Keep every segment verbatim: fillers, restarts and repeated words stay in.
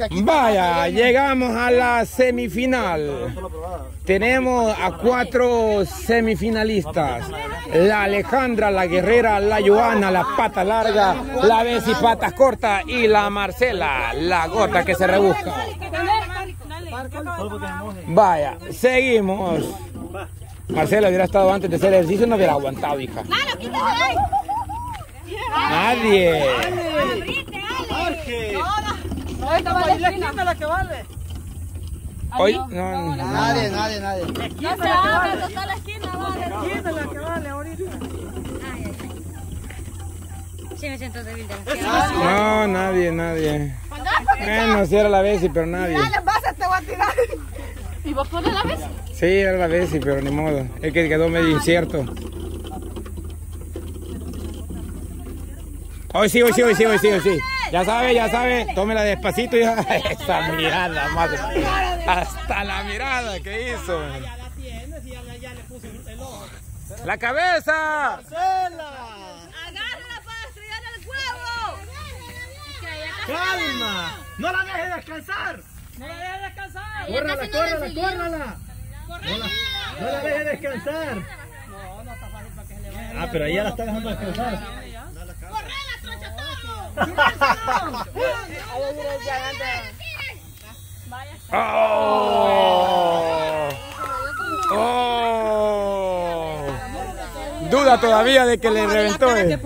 porque aquí... Vaya, llegamos a la semifinal. Tenemos a cuatro semifinalistas. La Alejandra, la Guerrera, la Joana, la Pata Larga, la Bessy Patas Cortas y la Marcela, la gota que se rebusca. Vaya, seguimos. Marcela hubiera estado antes de hacer ejercicio, no hubiera aguantado, hija. Nadie. Hoy no, nadie, nadie, nadie. No se habla, total la esquina, vale. La esquina la que vale ahorita. Sí, me siento débil. No, nadie, nadie. Bueno, si era la Bessy, pero nadie. Dale, vas, te voy a tirar. ¿Y vos pones la Bessy? Sí, era la Bessy, pero ni modo. Es que quedó medio incierto. Hoy sí, hoy sí, hoy sí, hoy sí, hoy sí. Ya sabe, ya sabe, tómela despacito, hija. Esa mirada, madre. Hasta la mirada que hizo. Ya la tiene, ya le puso el ojo. ¡La cabeza! ¡Marcela! ¡Agárrala para estrellarle el huevo! ¡Calma! ¡No la dejes descansar! ¡No la dejes descansar! ¡Córrala, córrala, córrala! ¡No la dejes descansar! No, no está fácil para que se le vaya. Ah, pero ella la está dejando descansar. Oh. Oh. Duda todavía de que le reventó. Ya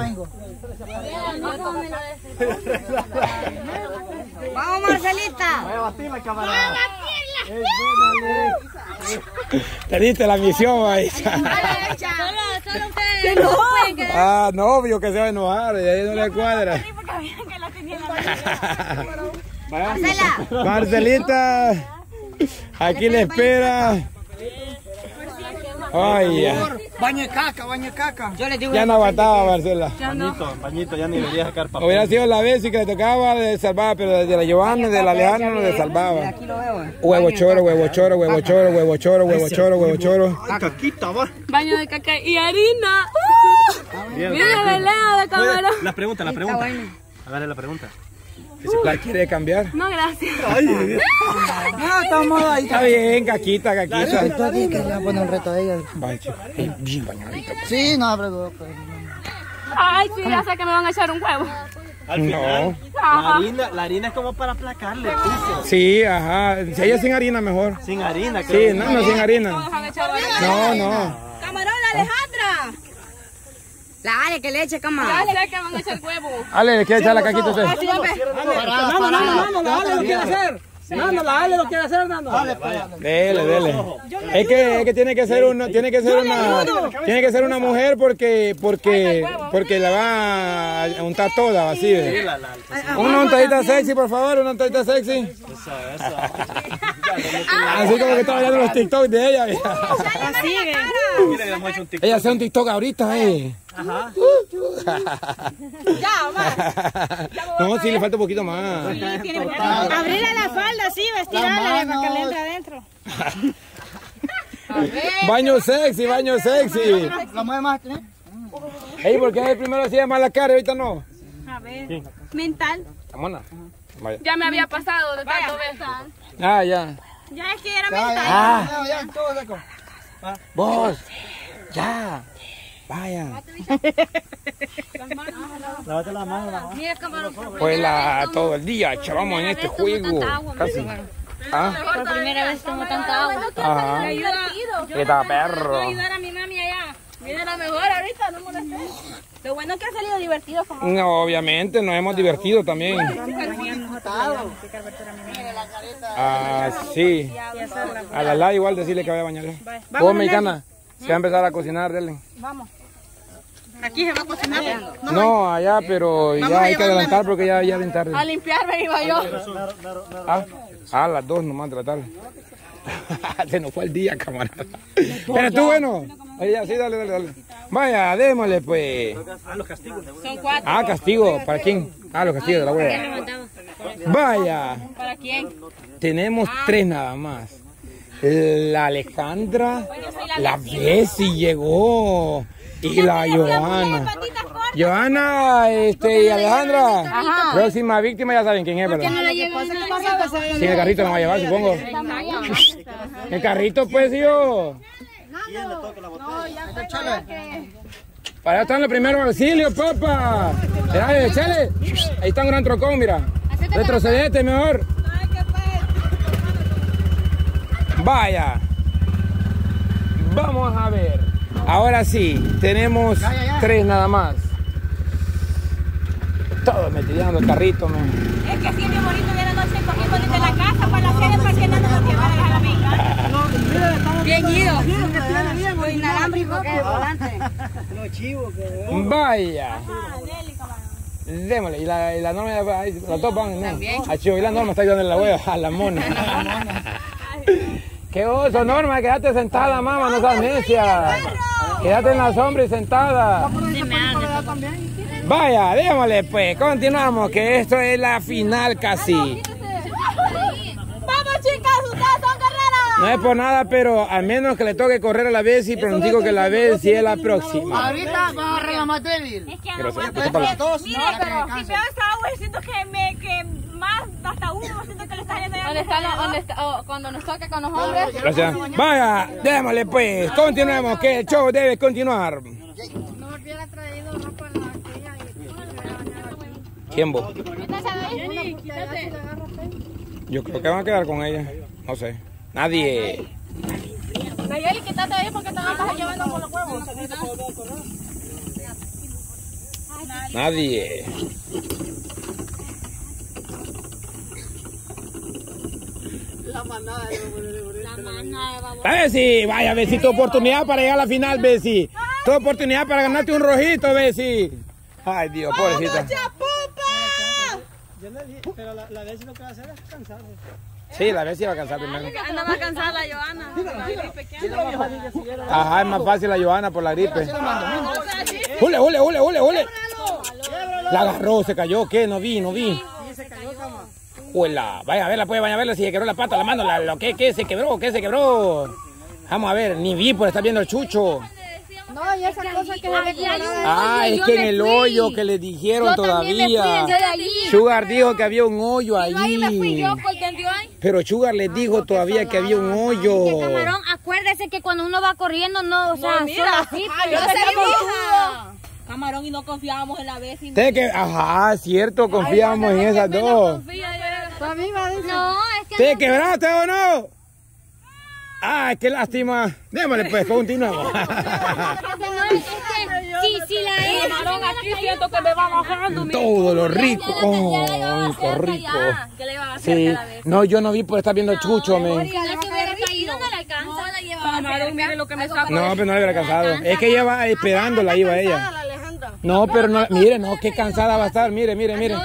vengo. Vamos, Marcelita. Voy a batir la cámara. Teniste la misión, ahí. No. Ah, no, obvio que se va a enojar, y ahí no le cuadra. Marcela. Marcelita, aquí le espera. Ay, baño caca, baño caca. Ya no aguantaba, Marcela. Bañito, bañito, ya ni le voy a sacar papel. Hubiera sido la Bessy que le tocaba, le salvaba, pero de la Giovanna, de la Alejandra no le salvaba. Huevo choro, huevo choro, huevo choro, huevo choro, huevo choro, huevo choro. Ay, caquita, va. Baño de caca y harina. Mira la pelea de Camarón. La pregunta, la pregunta. Hágale la pregunta. ¿La quiere cambiar? No, gracias. Ay, no, estamos ahí. Está bien, caquita, caquita. Le voy a poner un reto a ella. Bien bañadita. Sí, no abre dos. Ay, sí, ya sé que me van a echar un huevo. Al final, no. La harina, la harina es como para aplacarle. Sí, ajá. Si ella sin harina, mejor. Sin harina, creo. Sí, no, no, sin harina. No, no. Camarón, Alejandra. La Ale que le eche, cama. La Ale que van a echar huevo. Ale, le quiere echar la caquita usted. Nano, Nano, Nano, la Ale lo quiere hacer. Nano, la Ale lo quiere hacer, Nano. Dele, dele. Es que, es que tiene que ser una, tiene que ser una, tiene que ser una mujer porque, porque, porque la va a untar toda, así. Una untadita sexy, por favor, una untadita sexy. Así como que estaba viendo los TikTok de ella. Ella hace un TikTok ahorita, eh. Ajá. Ya, más. No, sí, le falta un poquito más. Sí, tiene poquito. Abrirle la falda, sí, vestirla para que le entre adentro. Baño sexy, baño sexy. ¿La mueve más? Ey, ¿por qué primero hacía más la cara y ahorita no? A ver. Mental. Mona. Ya me había pasado de tanto beso. Ah, ya. Ya es que era mental. Ah, ya, todo seco. Vos, ya. Vaya. Lávate las manos. Mira, camarón. Pues la, todo el día, chavamos en este juego. Casi. Por primera vez tomo tanta agua. Ajá. ¿Qué tal, perro? Voy a ayudar a mi mami allá. Mira, la mejor ahorita, no molestes. Lo bueno es que ha salido divertido, camarón. No, obviamente, nos hemos divertido también. Ah, sí. A la la igual decirle que vaya a bañarla. Vos, mexicana, se va a empezar a cocinar, dele. Vamos. Aquí se va a cocinar. No, no allá, pero ya hay que adelantar porque ya viene tarde. A limpiarme iba yo. Ah, a las dos nomás de la tarde. Se nos fue el día, camarada. Pero tú, bueno. Ella, sí, dale, dale, dale. Vaya, démosle, pues. Ah, los castigos. Son cuatro. Ah, castigo. ¿Para quién? Ah, los castigos de la abuela. Vaya. ¿Para quién? Tenemos tres nada más. La Alejandra, la Bessy llegó y la Joana. Johanna, este, y Alejandra, ajá, próxima víctima ya saben quién es, ¿verdad? No le sin el carrito no va a llevar, supongo. El carrito, pues, yo. No, ya que... Para allá están los primeros auxilios, papá. Chale. Ahí está un gran trocón, mira. Retrocedete mejor. Vaya. Vamos a ver. Ahora sí, tenemos tres nada más. Todos metiendo el carrito, man. Es que sí, mi bonito, ya la noche corriendo desde la casa para la feria, porque no nos llevan a la venga. Bien ido. Lo inalámbrico que es el volante. Lo chivo que es. Vaya. Démosle, y la, y la norma, la topan, ¿no? A Chivo, y la norma está ayudando en la hueva, a la mona. ¡Qué oso, Norma! Quédate sentada, mamá, no seas necia. Quédate en la sombra y sentada. Vaya, démosle pues, continuamos, que esto es la final casi. ¡Vamos, chicas! ¡Ustedes son guerreras! No es por nada, pero al menos que le toque correr a la Bessy, pero no digo que la Bessy es la próxima. Ahorita vamos a arreglar más débil. Es que no aguanto, es que, mire, pero si veo esta agua, siento que me... Que... más, hasta uno, siento que le está yendo ya. Está la, donde está, oh, cuando nos toque con los hombres. Gracias. Vaya, démosle pues, continuemos, que el show debe continuar. No hubiera traído más para la aquella. ¿Quién vos? Yo creo que van a quedar con ella, no sé. Nadie. Nayeli, quítate ahí porque te van a llevando con los huevos. Nadie. La manada de Bessy, vaya Bessy, tu oportunidad para llegar a la final, Bessy. Tu oportunidad para ganarte un rojito, Bessy. Ay, Dios, pobrecita. Pero la, la Bessy lo que va a hacer es cansarse. Sí, la Bessy va a cansar primero. Anda más cansada la Johanna. Ajá, es más fácil la Johanna por la gripe. Jule, jule, jule, jule, jule. La agarró, se cayó, ¿qué? No vi, no vi. Huela. Vaya a verla, pues, vaya a verla si se quebró la pata, la mano, la, lo que, que se quebró, que se quebró. Vamos a ver, ni vi por estar viendo el chucho. No, y esa cosa que le dijeron. Ah, es que en el hoyo que le dijeron todavía. Sugar dijo que había un hoyo allí. Pero Sugar les dijo todavía que había un hoyo. Camarón, acuérdese que cuando uno va corriendo, no, o sea, mira, así, pero no se Camarón, y no confiábamos en la Bessy. Ajá, cierto, confiábamos en esas dos. No, es que... ¿Te no... quebraste o no? ¡Ay, qué lástima! Démosle pues, continuamos. No, es que si, si la es... Camarón, aquí siento que me va bajando. Todo lo rico. Oh, rico, rico. Sí. No, yo no vi por estar viendo chucho, men. Camarón, mire lo que me sacó. No, pero no le hubiera alcanzado. Es que ella va esperándola, iba ella. No, pero no, mire, no, qué cansada va a estar. Mire, mire, mire.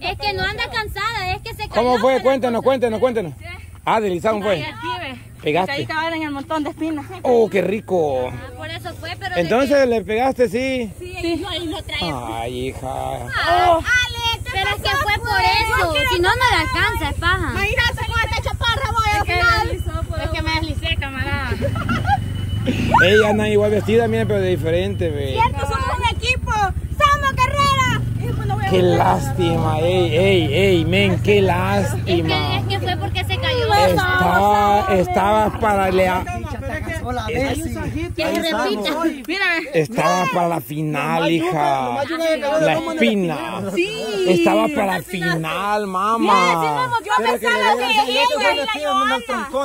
Es que no anda cansada, es que se cayó. ¿Cómo fue? Cuéntenos, cuéntenos, cuéntenos. Ah, deslizado fue. Pegaste. Ahí estaba en el montón de espinas. Oh, qué rico. Ah, por eso fue, pero... Entonces le pegaste, sí. Sí, ahí lo traes. Ay, hija. Oh. Ale, pero es que fue por eso. Si no, no le alcanza, es paja. Imagínate con esta chaparra, voy al final. Es que me deslicé, camarada. Ella anda igual vestida, mire, pero de diferente, ve. Cierto, somos un equipo. ¡Somos guerreras! Qué lástima, ey, ey, ey, men, qué lástima. Es que, es que fue porque se cayó. Estaba, estabas para la... Estabas para la final, hija. La espina. Estabas para la final, mamá.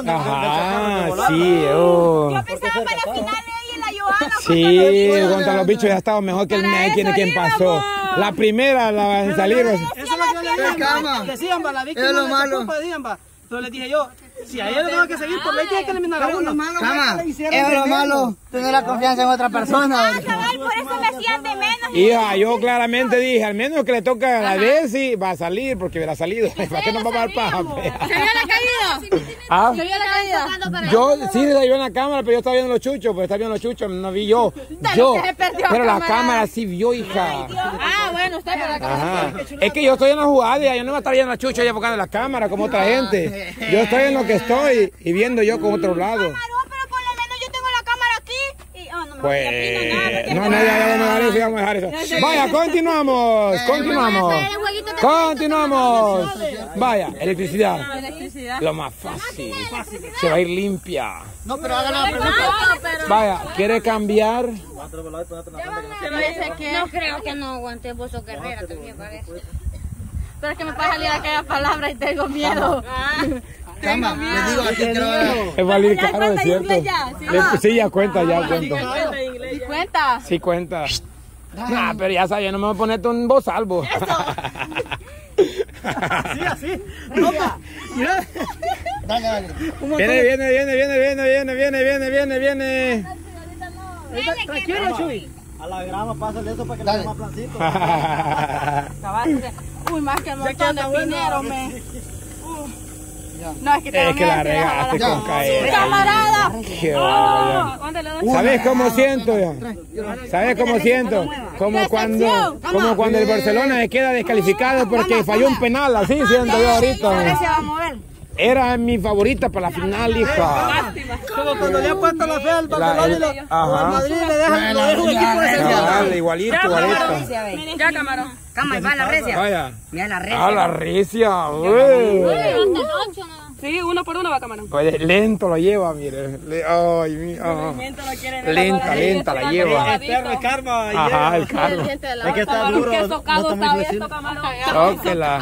Ajá, sí, oh. Yo pensaba para la final ella y la Johanna. Sí, contra los bichos ya estaba mejor que el Nike, quien quien pasó. La primera la van a salir. Eso es lo que yo le dije. Decían, va, la víctima es lo malo. Pero les dije yo, si a ella le tengo que seguir, por ley tiene que eliminar a uno. Cama, es lo malo tener la confianza en otra persona. Por eso me hacían de menos. Hija, yo claramente dije, al menos que le toca a la Bessy, va a salir, porque hubiera salido. ¿Para qué nos va a dar paja? ¿Se vio la caída? ¿Se vio la caída? Yo sí la vi en la cámara, pero yo estaba viendo los chuchos, pero estaba viendo los chuchos, no vi yo. Yo, pero la cámara sí vio, hija. Ah, bueno, usted para la cámara. Es que yo estoy en la jugada, yo no voy a estar viendo los chuchos y enfocando la cámara como otra gente. Yo estoy en lo que estoy y viendo yo con otro lado. Camarón, pero por lo menos yo tengo la cámara aquí y... Oh, no me Pues... No, no, ya, ya vamos a dejar eso, ya vamos a dejar eso. Vaya, continuamos, continuamos. Continuamos. Vaya, electricidad. Lo más fácil. Se va a ir limpia. No, pero hagan la pregunta. Vaya, ¿quiere cambiar? No creo que no aguante vos o Guerrera también para eso. Pero es que me puede salir aquella palabra y tengo miedo. Cama, les digo aquí que lo... Es valer caro, es cierto. Ya, ¿sí? Le, sí, ya cuenta, ya cuenta. ¿Y cuenta? Sí, cuenta. Nah, pero ya sabes, no me voy a ponerte un bozal, vos. Así, así. Opa. Mira. Dale, dale. Viene, viene, viene, viene, viene, viene, viene, viene, viene, viene. Tranquilo, Chuy. A la grama, pásale eso para que le dé más plancito. Acabaste. Uy, más que un montón de dinero, me. No, es que, es que la regaste con caer. ¡Camarada! ¡Qué bárbaro! ¿Sabes cómo siento? ¿Sabes cómo siento? Como cuando, como cuando el Barcelona se queda descalificado porque falló un penal. Así siento yo ahorita. Era mi favorita para la final, hija. Como cuando le han puesto la fe al Barcelona y al Madrid le dejan un equipo de central. Igualito, igualito. Ya, Camarón. Cama, va a la recia. Vaya. Mira la recia. Ah, la recia. Uy. Sí, uno por uno va, Camarón. Oye, lento lo lleva, mire. Ay, mira. Lenta, lenta la lleva. El karma. Ajá, el karma. Es que está duro. Es que socado está abierto, Camarón. Tóquela.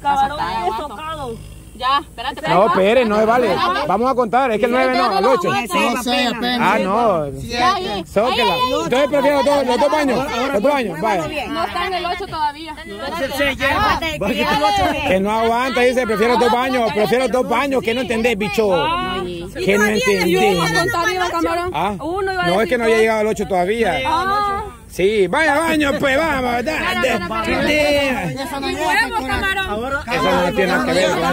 Camarón es socado. Ya, espérate. No, espere, no vale. Vamos a contar, es que el nueve no, el ocho. Ah, no. Sóquela. Entonces prefiero los dos baños. Los dos baños, vaya. No está en el ocho todavía. Que no aguanta, dice, prefiero dos baños, prefiero dos baños, que no entendés, bicho. Que no entendés. No, es que no había llegado al ocho todavía. Sí, vaya baño, pues vamos. Eso no tiene nada que ver. No,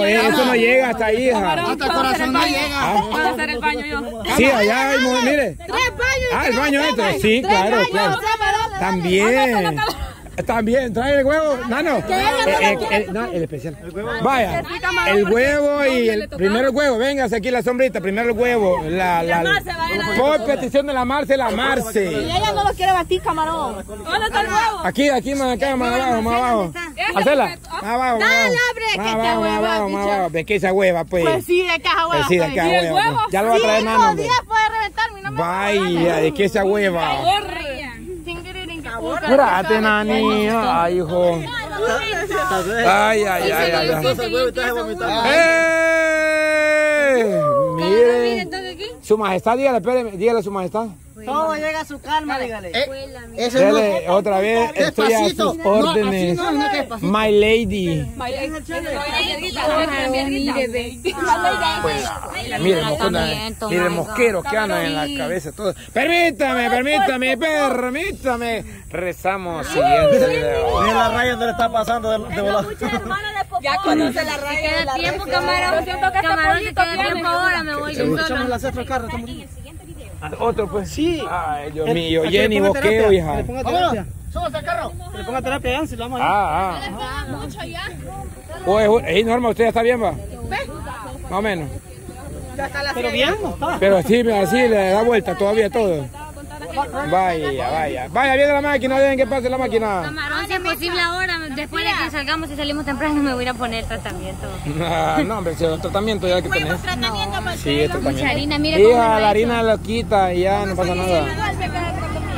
eso no llega hasta ahí. Hasta corazón no llega. Voy a hacer el baño yo. Sí, allá hay, mire. Tres baños. Ah, el baño esto. Sí, claro, claro. También. También, trae el huevo, Nano. El especial. Vaya, el huevo y el primero el huevo. Véngase aquí la sombrita, primero el huevo. La, la, la, por petición de la Marce, la Marce. Y ella no lo quiere batir, Camarón. ¿Dónde está el huevo? Aquí, aquí, más acá, más abajo, más abajo. Hacela. Más abajo. Dale, abre, que esa hueva, bicho. ¿De qué esa hueva, pues? Pues sí, de caja hueva. Pues sí, de caja hueva. Ya lo va a traer, Nano. Vaya, de qué esa hueva. Cúrate, Nani. Ay, hijo. Ay, ay, ay, ay. ¡Eh! Miren. Su majestad, dígale, espéreme, dígale a su majestad. Todo llega a su calma, dígale. Dígale otra vez, estoy a sus órdenes. My lady. Miren, miren, mosqueros que andan en la cabeza. Permítame, permítame, permítame. Rezamos siguiente video. Miren la raya donde le está pasando de volar. Ya conoce la raya. Queda tiempo, Camarón. Camarón, te queda tiempo ahora, me voy yo solo. Otro, pues sí. Ay, Dios mío. Jenny, boqueo, hija. Le ponga terapia. Súbase al carro. Le ponga terapia, Ansi, lo vamos a ir. Ah, ah. No le pagan mucho ya. Oye, Norma, ¿usted ya está bien, va? Más o menos. Pero bien, ¿no está? Pero sí, así le da vuelta todavía todo. Vaya, vaya. Vaya, viene la máquina, dejen que pase la máquina. Camarón, si es posible ahora, después de que salgamos y salimos temprano, me voy a ir a poner tratamiento. No, hombre, si es tratamiento ya que tenés. Tratamiento, sí, es tratamiento. Hija, la harina lo quita y ya no pasa nada.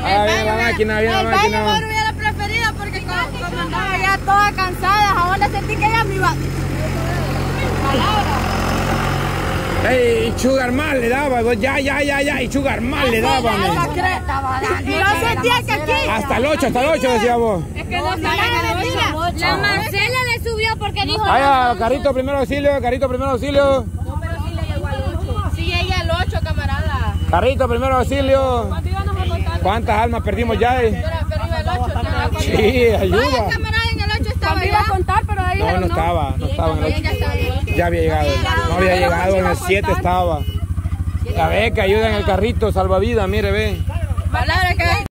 Ah, viene la máquina, viene la máquina. El baño me hubiera preferido porque como andaba ya toda cansada, ahora sentí que ya me iba. Palabra. Ey, Sugar mal le daba, ya, ya, ya, ya, y Sugar mal le daba. Y yo sentía que aquí. Hasta el ocho, hasta el ocho decía vos. Es que no salía. La Marcela le subió porque dijo. Vaya, Carito primero auxilio, Carito primero auxilio. No, pero sí le llegó al ocho. Sí, ella al ocho, camarada. Carito primero auxilio. ¿Cuántas almas perdimos ya? Pero arriba el ocho. Sí, ayuda. Estaba iba a contar, pero ahí no, no estaba, no estaba en el ocho. Ya había llegado, no había llegado, en el siete estaba. La beca ayuda en el carrito, salvavidas, mire, ve.